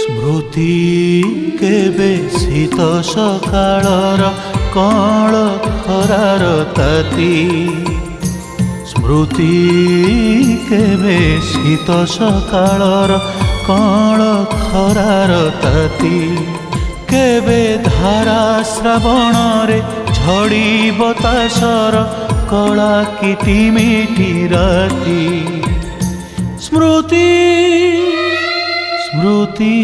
स्मृति केबे सीता सकाल रा काल खरार ताती स्मृति केबे सीता सकाल रा काल खरार ताती केबे धारा श्रावण रे झड़ी बतासर कला किटी मीठी राती स्मृति स्मृति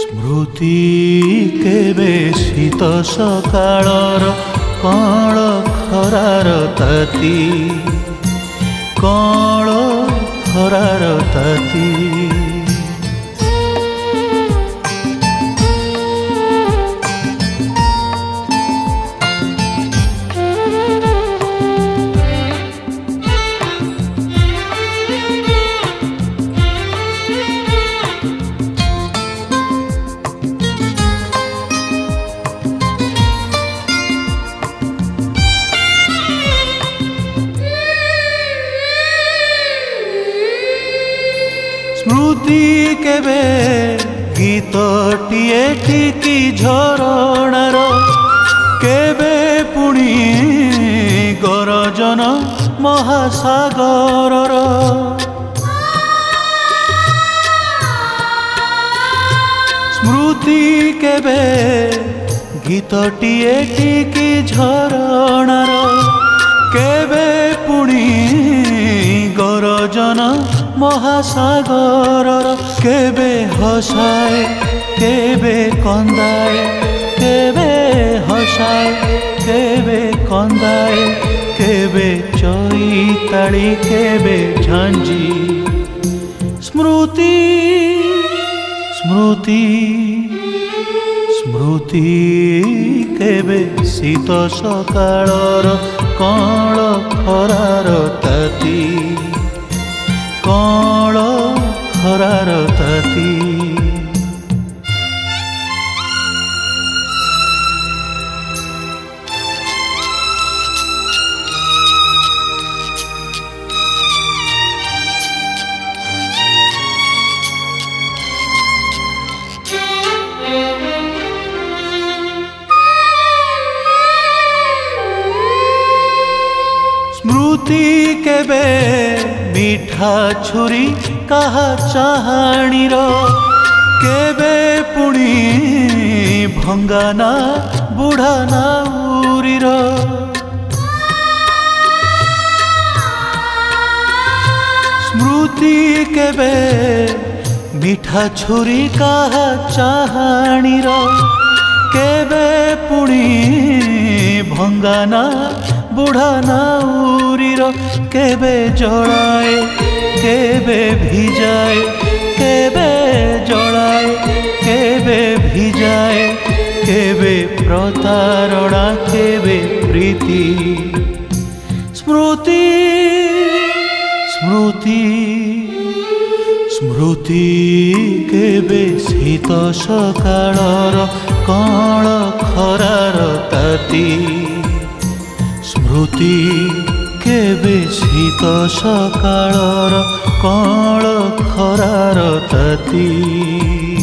स्मृति केबे सीता सकाल रा काल खरार ताती काल खरार ताती। स्मृति केबे गीत टीए ठीक झरणार केबे पुणी गरजन महासागर स्मृति केबे गीत टीए ठीक झरणार केबे पुणी गरजन महासागर केबे हसाए केबे कंदाए केबे हसाए केबे कंदाए केबे चई ताड़ी केबे झांझी स्मृति स्मृति स्मृति केबे सीता सकाल रा काल खरार ताती काल खरार ताती। स्मृति केबे मीठा छुरी कहा चाहाणी केबे पुणी भंगाना बुढ़ाना उरी स्मृति केबे मीठा छुरी कहा चाहाणी केबे पुणी भंगाना बुढ़ाना उरी केबे जड़ाए केबे भिजाए केबे जड़ाए केबे भिजाए केबे प्रतारणा केबे प्रीति स्मृति स्मृति स्मृति केबे सीता सकाल रा काल खरार ताती स्मृति केबे सीता सकाल रा काल खरार ताती।